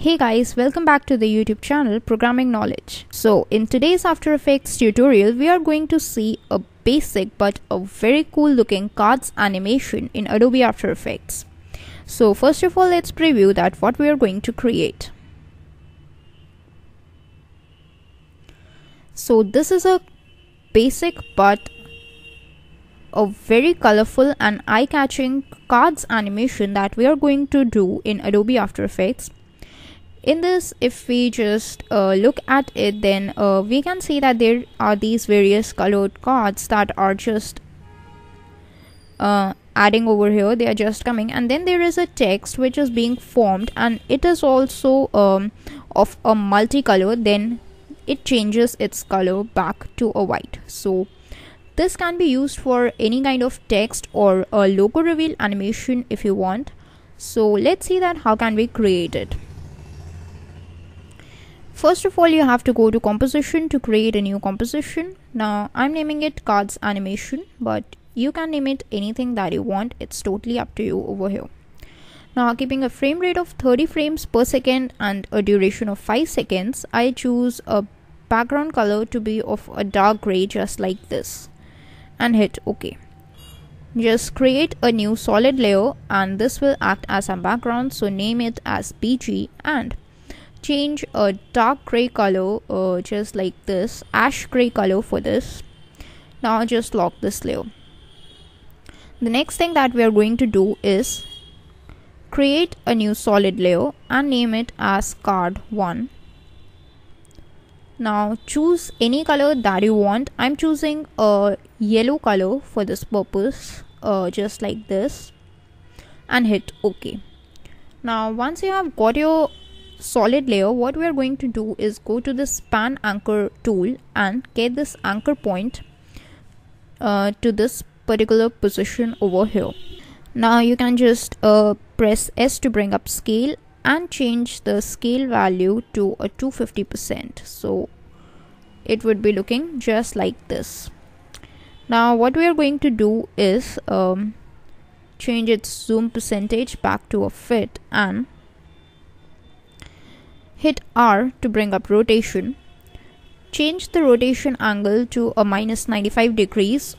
Hey guys, welcome back to the YouTube channel Programming Knowledge. So in today's After Effects tutorial, we are going to see a basic but a very cool looking cards animation in Adobe After Effects. So first of all, let's preview that what we are going to create. So this is a basic but a very colorful and eye-catching cards animation that we are going to do in Adobe After Effects. In this, if we just look at it, then we can see that there are these various colored cards that are just adding over here. They are just coming, and then there is a text which is being formed, and it is also of a multicolor. Then it changes its color back to a white. So this can be used for any kind of text or a logo reveal animation if you want. So let's see that how can we create it. First of all, you have to go to composition to create a new composition. Now I'm naming it cards animation, but you can name it anything that you want. It's totally up to you over here. Now keeping a frame rate of 30 frames per second and a duration of 5 seconds, I choose a background color to be of a dark gray just like this and hit OK. Just create a new solid layer and this will act as a background, so name it as BG and change a dark gray color just like this, ash gray color for this. Now just lock this layer. The next thing that we are going to do is create a new solid layer and name it as card 1. Now choose any color that you want. I'm choosing a yellow color for this purpose just like this and hit OK. Now once you have got your solid layer, what we are going to do is go to the span anchor tool and get this anchor point to this particular position over here. Now you can just press S to bring up scale and change the scale value to a 250%, so it would be looking just like this. Now what we are going to do is change its zoom percentage back to a fit and hit R to bring up rotation. Change the rotation angle to a -95 degrees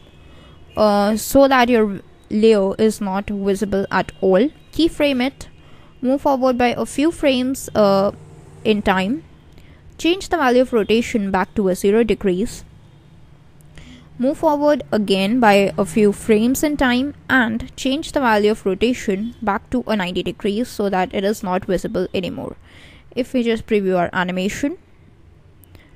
so that your layer is not visible at all. Keyframe it. Move forward by a few frames in time. Change the value of rotation back to a 0 degrees. Move forward again by a few frames in time and change the value of rotation back to a 90 degrees so that it is not visible anymore. If we just preview our animation,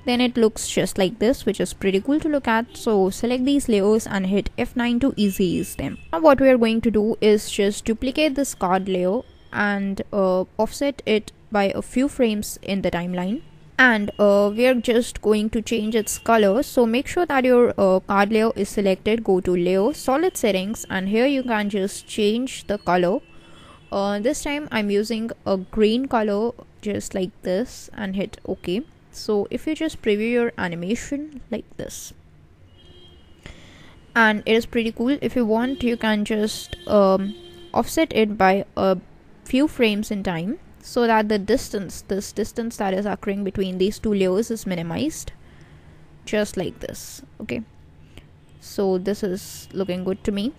then it looks just like this, which is pretty cool to look at. So select these layers and hit F9 to easy ease them. Now what we are going to do is just duplicate this card layer and offset it by a few frames in the timeline. And we are just going to change its color. So make sure that your card layer is selected. Go to layer, solid settings, and here you can just change the color. This time I'm using a green color just like this and hit OK. So if you just preview your animation like this, and it is pretty cool. If you want, you can just offset it by a few frames in time so that the distance that is occurring between these two layers is minimized just like this. Okay, so this is looking good to me.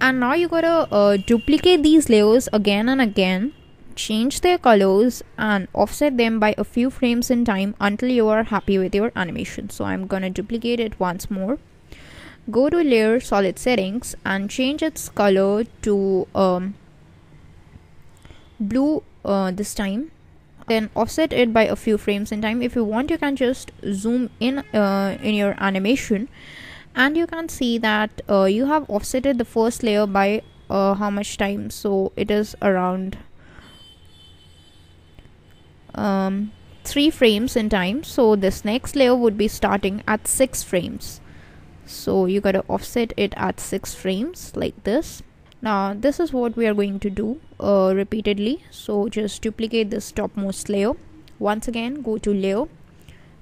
And now you gotta duplicate these layers again and again, change their colors and offset them by a few frames in time until you are happy with your animation. So I'm gonna duplicate it once more. Go to layer, solid settings, and change its color to blue this time. Then offset it by a few frames in time. If you want, you can just zoom in your animation, and you can see that you have offsetted the first layer by how much time. So it is around 3 frames in time, so this next layer would be starting at 6 frames. So you gotta offset it at 6 frames like this. Now this is what we are going to do repeatedly. So just duplicate this topmost layer. Once again, go to layer,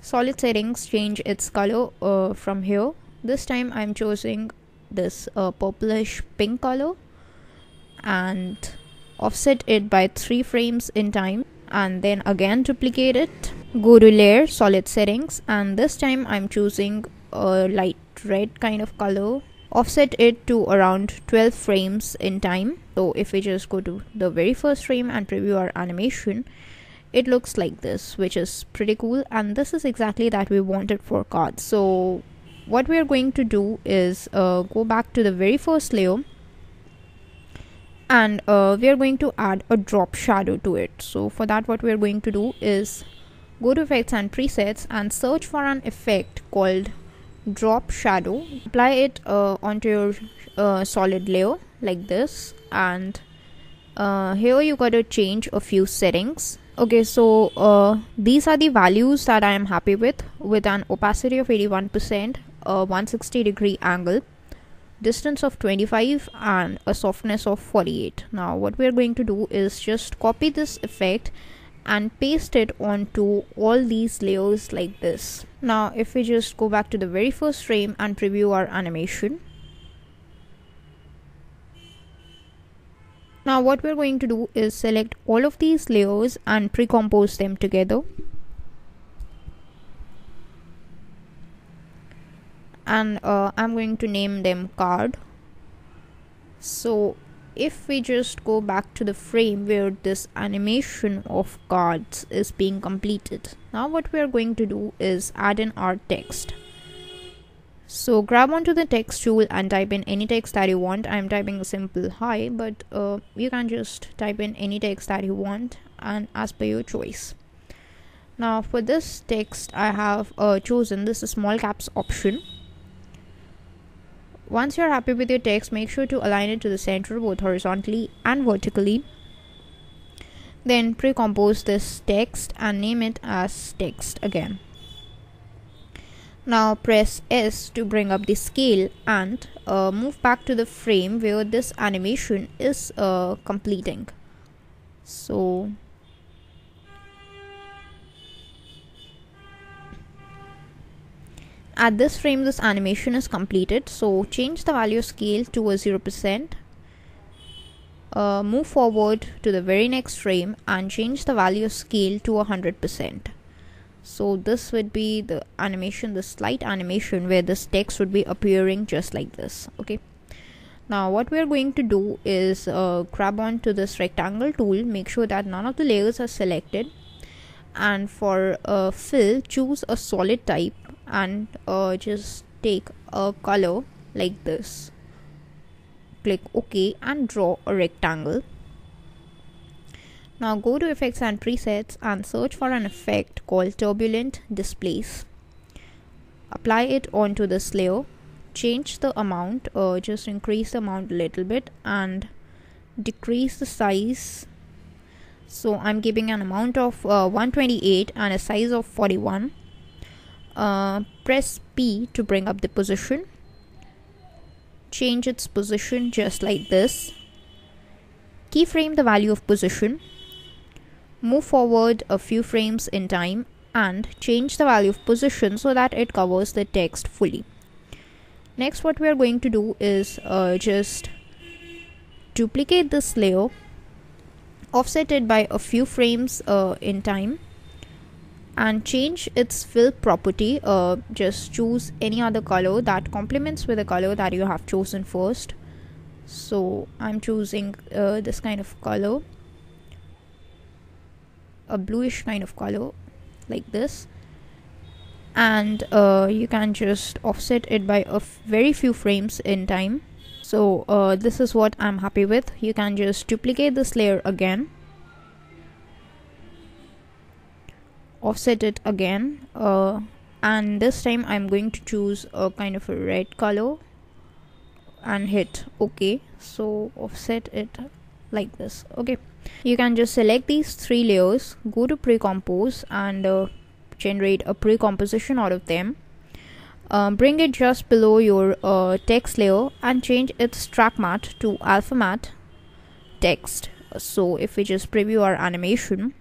solid settings, change its color from here. This time I'm choosing this purplish pink color and offset it by 3 frames in time. and then again duplicate it. Go to layer, solid settings, and this time I'm choosing a light red kind of color. Offset it to around 12 frames in time. So if we just go to the very first frame and preview our animation, it looks like this, which is pretty cool, and this is exactly that we wanted for cards. So what we are going to do is go back to the very first layer, and we are going to add a drop shadow to it. So for that, what we are going to do is go to effects and presets and search for an effect called drop shadow. Apply it onto your solid layer like this, and here you gotta change a few settings. Okay, so these are the values that I am happy with an opacity of 81%, a 160 degree angle, distance of 25, and a softness of 48. Now what we are going to do is just copy this effect and paste it onto all these layers like this. Now if we just go back to the very first frame and preview our animation. Now what we're going to do is select all of these layers and pre-compose them together. And I'm going to name them card. So if we just go back to the frame where this animation of cards is being completed. Now what we're going to do is add in our text. So grab onto the text tool and type in any text that you want. I'm typing a simple hi, but you can just type in any text that you want and as per your choice. Now for this text, I have chosen this small caps option. Once you're happy with your text, make sure to align it to the center both horizontally and vertically. Then pre-compose this text and name it as text again. Now press S to bring up the scale and move back to the frame where this animation is completing. So at this frame, this animation is completed. So change the value scale to a 0%. Move forward to the very next frame and change the value scale to 100%. So this would be the animation, the slight animation where this text would be appearing just like this. Okay, now what we're going to do is grab on to this rectangle tool, make sure that none of the layers are selected, and for fill, choose a solid type and just take a color like this. Click OK and draw a rectangle. Now go to effects and presets and search for an effect called turbulent displays. Apply it onto this layer. Change the amount, just increase the amount a little bit and decrease the size. So I'm keeping an amount of 128 and a size of 41. Press P to bring up the position. Change its position just like this. Keyframe the value of position. Move forward a few frames in time and change the value of position so that it covers the text fully. Next, what we are going to do is just duplicate this layer, offset it by a few frames in time, and change its fill property. Just choose any other color that complements with the color that you have chosen first. So I'm choosing this kind of color, a bluish kind of color like this, and you can just offset it by a very few frames in time. So this is what I'm happy with. You can just duplicate this layer again, offset it again, and this time I'm going to choose a kind of a red color and hit OK. So offset it like this. Okay, you can just select these three layers, go to pre-compose and generate a pre-composition out of them. Bring it just below your text layer and change its track mat to alpha mat text. So if we just preview our animation,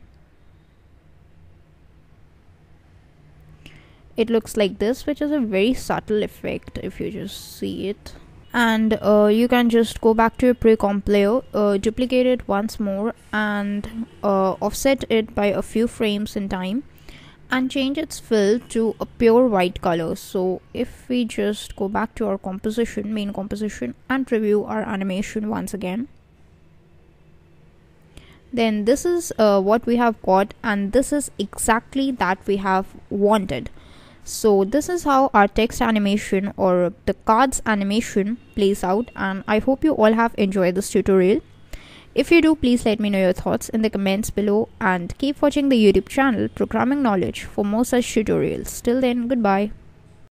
it looks like this, which is a very subtle effect if you just see it. and you can just go back to your pre-comp layer, duplicate it once more, and offset it by a few frames in time, and change its fill to a pure white color. So if we just go back to our composition, main composition, and preview our animation once again, then this is what we have got, and this is exactly that we have wanted. So this is how our text animation or the cards animation plays out, and I hope you all have enjoyed this tutorial. If you do, please let me know your thoughts in the comments below, and keep watching the YouTube channel Programming Knowledge for more such tutorials. Till then, goodbye.